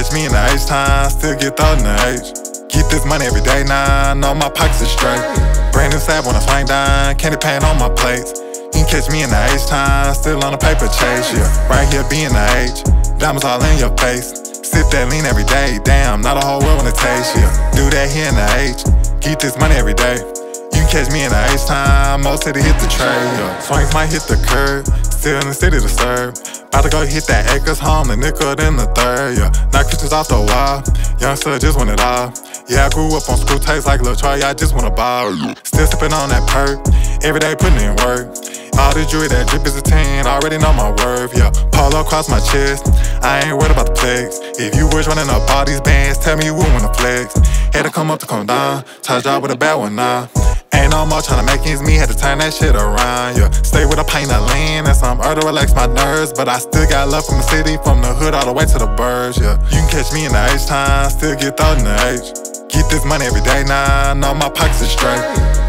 catch me in the H time, still get thought in the H. Get this money every day, nine, all my pockets is straight. Brand new slab when I slang down, candy paint on my plates. You can catch me in the H time, still on a paper chase, yeah. Right here be in the H, diamonds all in your face. Sip that lean every day, damn, not a whole world when it tastes, yeah. Do that here in the H, get this money every day. You can catch me in the H time, most city hit the trade, yeah. Swings might hit the curb, still in the city to serve. About to go hit that acres, home, the nickel, then the third, yeah. Knock pictures off the wall, youngster just want it all. Yeah, I grew up on school tapes like Lil Troy, I just wanna ball. Still sippin' on that perk, every day putting in work. All the jewelry, that drip is a 10, already know my worth, yeah. Polo across my chest, I ain't worried about the flex. If you wish running up all these bands, tell me you wouldn't wanna flex. Had to come down, touch out with a bad one, nah. Ain't no more tryna make ends meet, had to turn that shit around, yeah. Stay with a pint of lean and some herb to relax my nerves. But I still got love from the city, from the hood all the way to the birds, yeah. You can catch me in the H time, still get thought in the H. Get this money every day, nine, all my pockets is straight.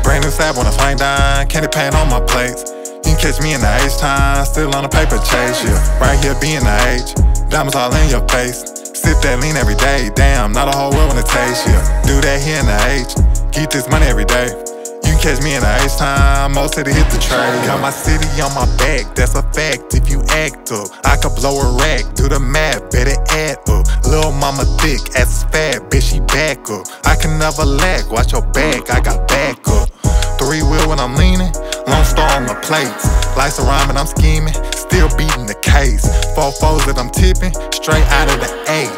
Brand new slab when I slang down, candy paint on my plates. You can catch me in the H time, still on a paper chase, yeah. Right here be in the H, diamonds all in your face. Sip that lean every day, damn, not a whole world when it tastes, yeah. Do that here in the H, get this money every day. You can catch me in the H time, most city hit the trade. Got my city on my back, that's a fact. If you act up, I could blow a rack. Do the math, better add up. Lil' mama thick, ass fat, bitch, she back up. I can never lack, watch your back, I got back up. Three wheel when I'm leaning, Lone Star on my plates. Life's a rhyme and I'm scheming, still beating the case. Four fours that I'm tipping, straight out of the H.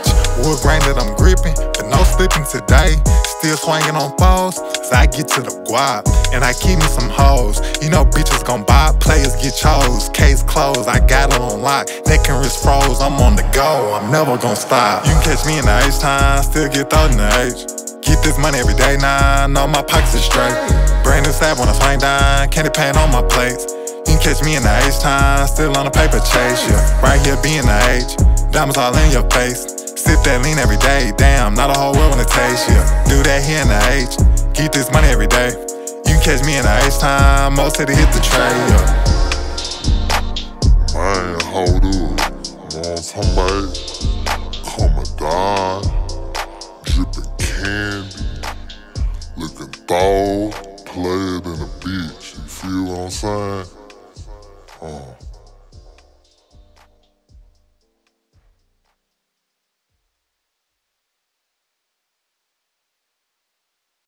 Wood grain that I'm gripping, but no slipping today. Still swinging on foes, so I get to the guap. And I keep me some hoes, you know bitches gon' buy. Players get chose, case closed, I got it on lock. Neck and wrist froze, I'm on the go, I'm never gon' stop. You can catch me in the H time, still get thought in the H. Get this money every day, nine, all my pockets is straight. Brand new slab when I slang down, candy paint on my plates. You can catch me in the H time, still on a paper chase, yeah. Right here be in the H, diamonds all in your face. Sip that lean every day, damn, not a whole world when it tastes, yeah. Do that here in the H, get this money every day. You can catch me in the H time, most city hit the trade, yeah. Man, hold up, man, somebody come a dime. Drippin' candy, looking thaw, playin' in a bitch, you feel what I'm saying?